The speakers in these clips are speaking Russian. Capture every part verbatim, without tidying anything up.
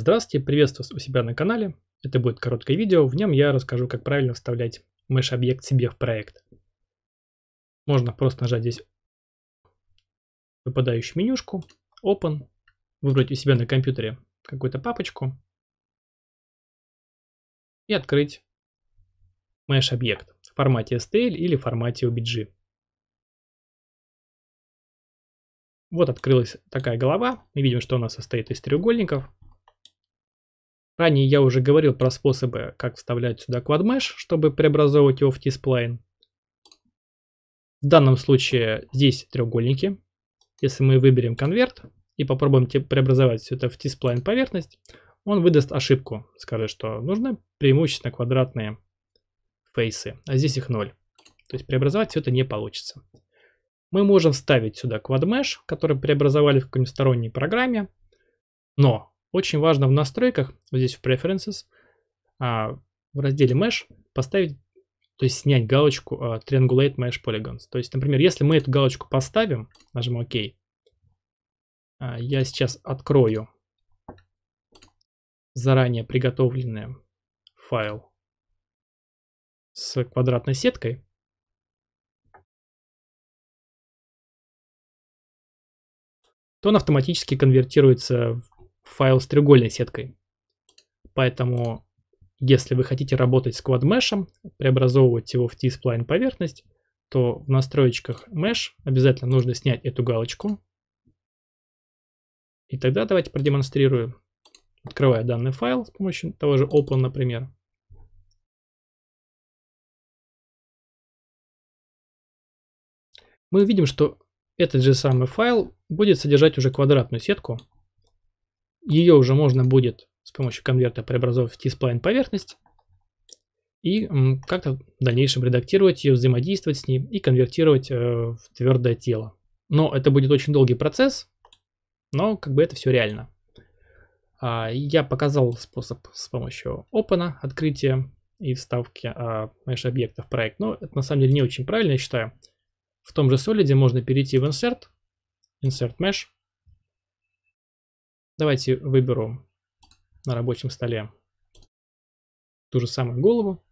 Здравствуйте, приветствую вас у себя на канале. Это будет короткое видео, в нем я расскажу, как правильно вставлять меш-объект себе в проект. Можно просто нажать здесь выпадающую менюшку, Open, выбрать у себя на компьютере какую-то папочку и открыть меш-объект в формате эс ти эль или в формате о би джей. Вот открылась такая голова, мы видим, что она состоит из треугольников. Ранее я уже говорил про способы, как вставлять сюда QuadMesh, чтобы преобразовывать его в T-Spline. В данном случае здесь треугольники. Если мы выберем конверт и попробуем преобразовать все это в T-Spline поверхность, он выдаст ошибку, скажет, что нужны преимущественно квадратные фейсы, а здесь их ноль. То есть преобразовать все это не получится. Мы можем вставить сюда QuadMesh, который преобразовали в какой-нибудь сторонней программе, но очень важно в настройках, вот здесь в Preferences, в разделе Mesh поставить, то есть снять галочку Triangulate Mesh Polygons. То есть, например, если мы эту галочку поставим, нажмем ОК, я сейчас открою заранее приготовленный файл с квадратной сеткой. То он автоматически конвертируется в файл с треугольной сеткой. Поэтому, если вы хотите работать с QuadMesh'ом, преобразовывать его в T-Spline поверхность, то в настройках Mesh обязательно нужно снять эту галочку. И тогда давайте продемонстрирую, открывая данный файл с помощью того же Open, например. Мы увидим, что этот же самый файл будет содержать уже квадратную сетку. Ее уже можно будет с помощью конверта преобразовать в T-Spline поверхность и как-то в дальнейшем редактировать ее, взаимодействовать с ней и конвертировать э, в твердое тело. Но это будет очень долгий процесс, но как бы это все реально. А, я показал способ с помощью Open, открытия и вставки а, меш-объекта в проект, но это на самом деле не очень правильно, я считаю. В том же Solid можно перейти в Insert, Insert Mesh. Давайте выберу на рабочем столе ту же самую голову.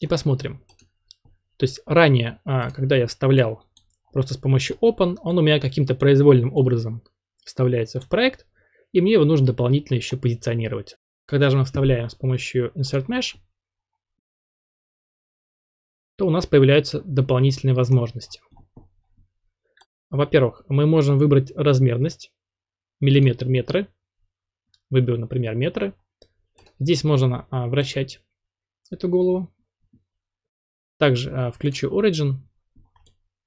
И посмотрим. То есть ранее, когда я вставлял просто с помощью Open, он у меня каким-то произвольным образом вставляется в проект, и мне его нужно дополнительно еще позиционировать. Когда же мы вставляем с помощью Insert Mesh, то у нас появляются дополнительные возможности. Во-первых, мы можем выбрать размерность, миллиметр, метры. Выберу, например, метры. Здесь можно а, вращать эту голову. Также а, включу Origin.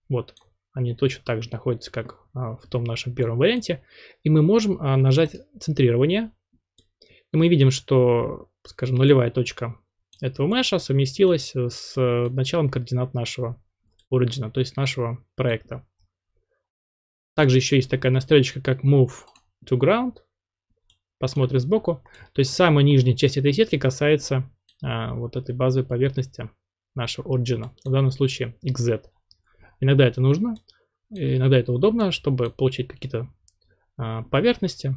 Вот, они точно так же находятся, как а, в том нашем первом варианте. И мы можем а, нажать центрирование. И мы видим, что, скажем, нулевая точка этого меша совместилось с началом координат нашего Origin, то есть нашего проекта. Также еще есть такая настройка, как Move to Ground. Посмотрим сбоку. То есть самая нижняя часть этой сетки касается а, вот этой базовой поверхности нашего Origin. В данном случае икс зет. Иногда это нужно, иногда это удобно, чтобы получить какие-то а, поверхности.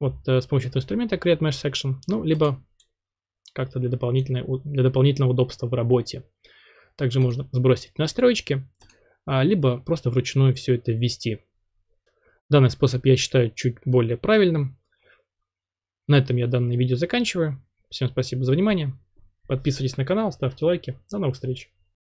Вот а, с помощью этого инструмента CreateMeshSection, ну, либо как-то для, для дополнительного удобства в работе. Также можно сбросить настройки, либо просто вручную все это ввести. Данный способ я считаю чуть более правильным. На этом я данное видео заканчиваю. Всем спасибо за внимание. Подписывайтесь на канал, ставьте лайки. До новых встреч!